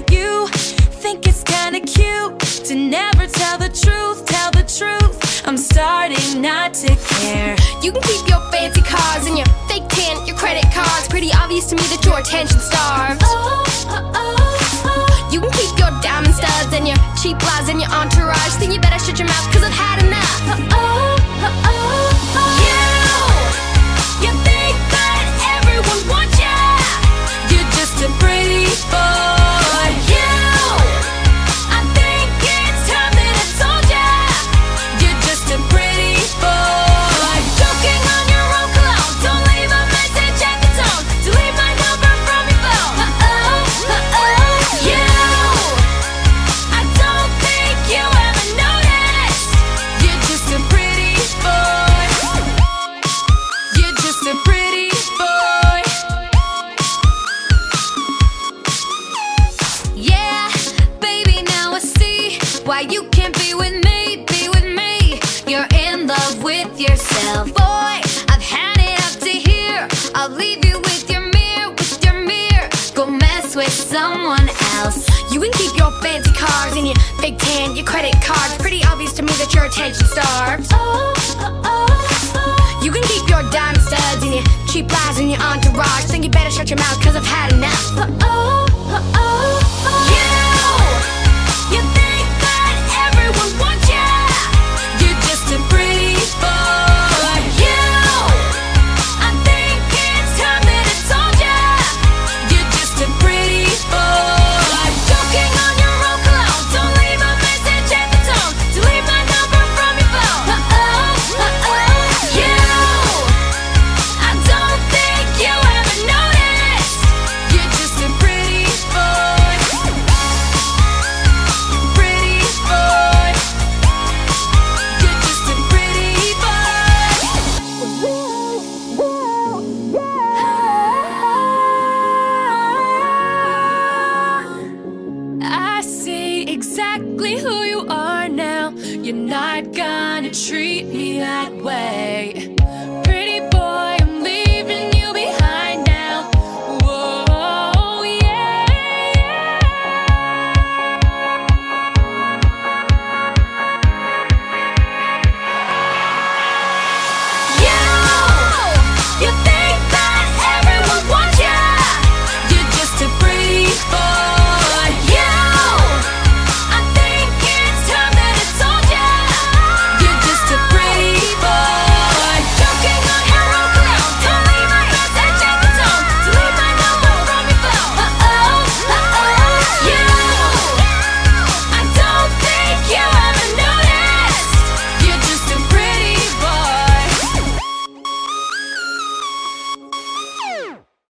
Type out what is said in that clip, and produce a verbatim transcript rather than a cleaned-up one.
where you think it's kinda cute to never tell the truth, tell the truth. I'm starting not to care. You can keep your fancy cars and your fake tan, your credit cards. Pretty obvious to me that you're attention starved. Oh, oh, oh, oh. You can keep your diamond studs and your cheap lies and your entourage. Then you better shut your mouth, cause I've had enough. Oh, oh, oh, oh, oh. You, you think that everyone wants you. You're just a pretty boy. You can't be with me, be with me. You're in love with yourself. Boy, I've had it up to here. I'll leave you with your mirror, with your mirror. Go mess with someone else. You can keep your fancy cars and your fake tan, your credit cards. Pretty obvious to me that you're attention starved. Oh, oh, oh, oh. You can keep your dime studs and your cheap lies and your entourage. Think you better shut your mouth, cause I've had enough. Oh, oh, oh, oh. Yeah.